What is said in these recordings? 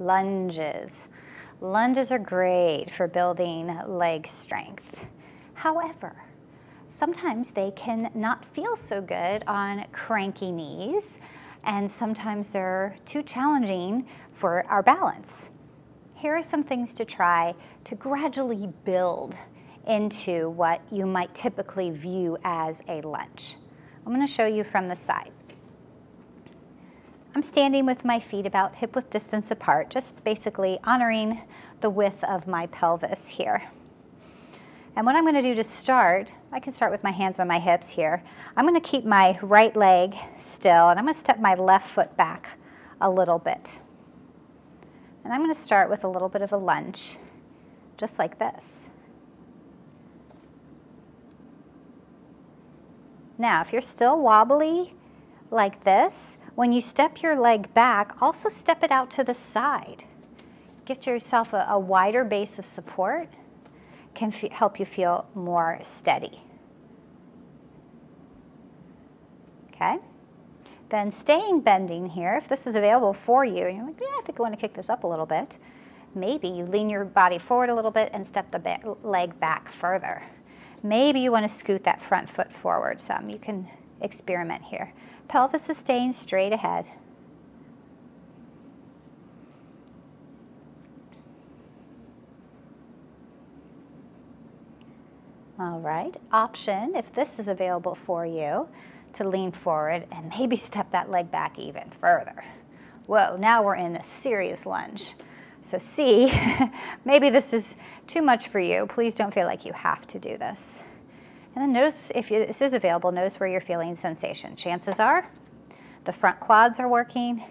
lunges. Lunges are great for building leg strength. However, sometimes they can not feel so good on cranky knees, and sometimes they're too challenging for our balance. Here are some things to try to gradually build into what you might typically view as a lunge. I'm going to show you from the side. I'm standing with my feet about hip-width distance apart, just basically honoring the width of my pelvis here. And what I'm going to do to start, I can start with my hands on my hips here. I'm going to keep my right leg still, and I'm going to step my left foot back a little bit. And I'm going to start with a little bit of a lunge, just like this. Now, if you're still wobbly like this, when you step your leg back, also step it out to the side. Get yourself a wider base of support. Can help you feel more steady. Okay? Then staying bending here, if this is available for you, and you're like, yeah, I think I want to kick this up a little bit. Maybe you lean your body forward a little bit and step the leg back further. Maybe you want to scoot that front foot forward some. You can experiment here. Pelvis is staying straight ahead. All right, option, if this is available for you, to lean forward and maybe step that leg back even further. Whoa, now we're in a serious lunge. So see, maybe this is too much for you. Please don't feel like you have to do this. And then notice, if this is available, notice where you're feeling sensation. Chances are the front quads are working.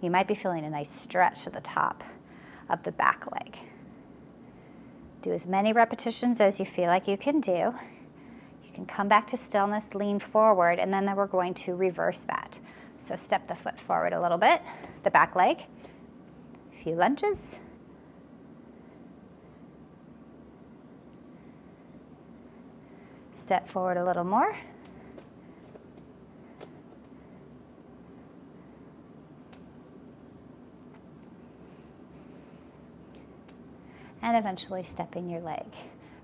You might be feeling a nice stretch at the top of the back leg. Do as many repetitions as you feel like you can do. You can come back to stillness, lean forward, and then we're going to reverse that. So step the foot forward a little bit, the back leg, a few lunges. Step forward a little more. And eventually stepping your leg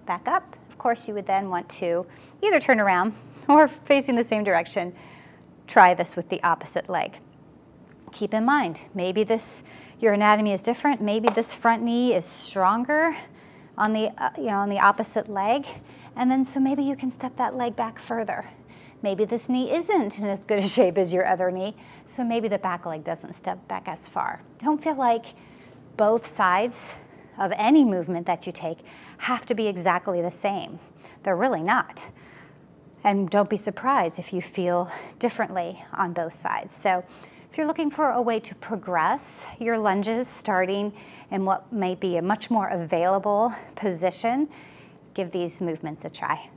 back up. Of course, you would then want to either turn around or, facing the same direction, try this with the opposite leg. Keep in mind, maybe your anatomy is different. Maybe this front knee is stronger on the on the opposite leg. And then so maybe you can step that leg back further. Maybe this knee isn't in as good a shape as your other knee, so maybe the back leg doesn't step back as far. Don't feel like both sides of any movement that you take have to be exactly the same. They're really not. And don't be surprised if you feel differently on both sides. So if you're looking for a way to progress your lunges, starting in what may be a much more available position, give these movements a try.